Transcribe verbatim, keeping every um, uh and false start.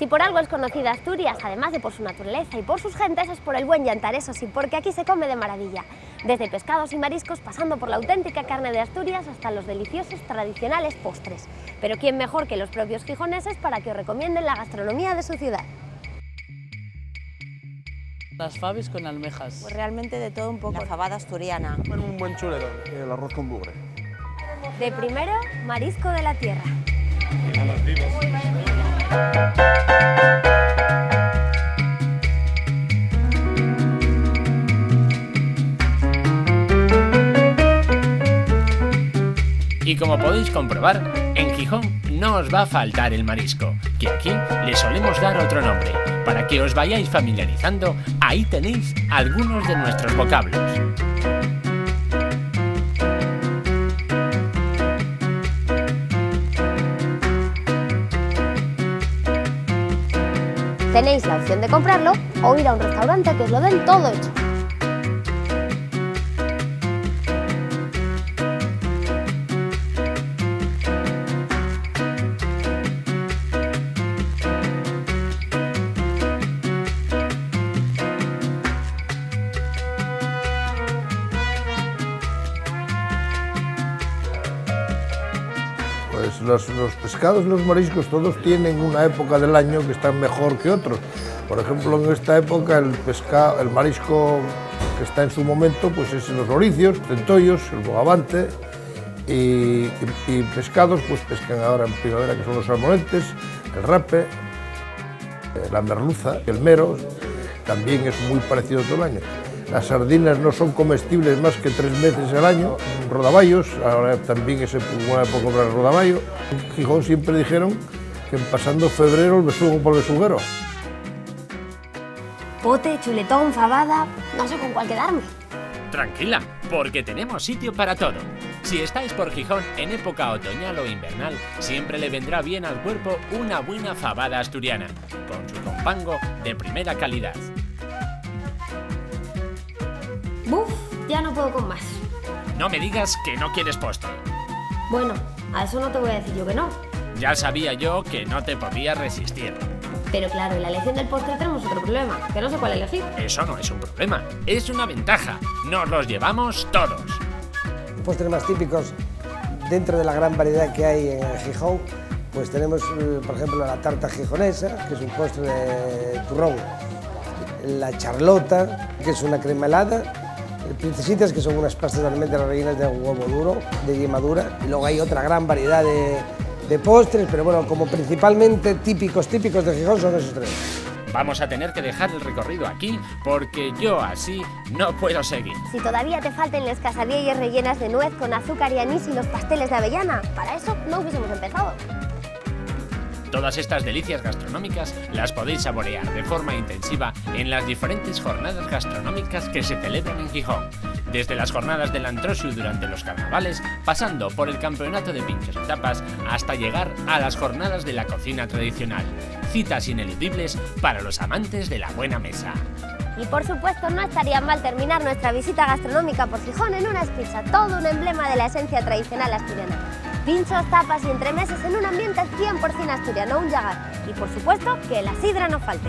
Si por algo es conocida Asturias, además de por su naturaleza y por sus gentes, es por el buen yantar, eso sí, porque aquí se come de maravilla. Desde pescados y mariscos, pasando por la auténtica carne de Asturias, hasta los deliciosos tradicionales postres. Pero ¿quién mejor que los propios gijoneses para que os recomienden la gastronomía de su ciudad? Las fabes con almejas. Pues realmente de todo un poco. La fabada asturiana. Bueno, un buen chuletón, el arroz con mugre. De primero, marisco de la tierra. Y como podéis comprobar, en Gijón no os va a faltar el marisco, que aquí le solemos dar otro nombre. Para que os vayáis familiarizando, ahí tenéis algunos de nuestros vocablos. Tenéis la opción de comprarlo o ir a un restaurante que os lo den todo hecho. Los, los pescados y los mariscos todos tienen una época del año que están mejor que otros. Por ejemplo, en esta época el, pesca, el marisco que está en su momento pues es los oricios, centollos, el bogavante y, y, y pescados pues pescan ahora en primavera, que son los salmonetes, el rape, la merluza, el mero, también es muy parecido todo el año. Las sardinas no son comestibles más que tres veces al año, rodaballos, ahora también es una época para el rodaballo. En Gijón siempre dijeron que pasando febrero el besugo por el besuguero. Pote, chuletón, fabada, no sé con cuál quedarme. Tranquila, porque tenemos sitio para todo. Si estáis por Gijón en época otoñal o invernal, siempre le vendrá bien al cuerpo una buena fabada asturiana, con su compango de primera calidad. ¡Buf! Ya no puedo con más. No me digas que no quieres postre. Bueno, a eso no te voy a decir yo que no. Ya sabía yo que no te podía resistir. Pero claro, en la elección del postre tenemos otro problema, que no sé cuál elegir. Eso no es un problema, es una ventaja. Nos los llevamos todos. Los postres más típicos, dentro de la gran variedad que hay en Gijón, pues tenemos, por ejemplo, la tarta gijonesa, que es un postre de turrón. La charlota, que es una crema helada. Princesitas, que son unas pastas de almendras rellenas de huevo duro, de yema dura. Y luego hay otra gran variedad de, de postres, pero bueno, como principalmente típicos, típicos de Gijón son esos tres. Vamos a tener que dejar el recorrido aquí porque yo así no puedo seguir. Si todavía te faltan las casadielles rellenas de nuez con azúcar y anís y los pasteles de avellana, para eso no hubiésemos empezado. Todas estas delicias gastronómicas las podéis saborear de forma intensiva en las diferentes jornadas gastronómicas que se celebran en Gijón. Desde las jornadas del Antroxu durante los carnavales, pasando por el campeonato de pinchos y tapas, hasta llegar a las jornadas de la cocina tradicional. Citas ineludibles para los amantes de la buena mesa. Y por supuesto no estaría mal terminar nuestra visita gastronómica por Gijón en una esquisa, todo un emblema de la esencia tradicional asturiana. Pinchos, tapas y entremeses en un ambiente cien por cien asturiano, un llagar. Y por supuesto que la sidra no falte.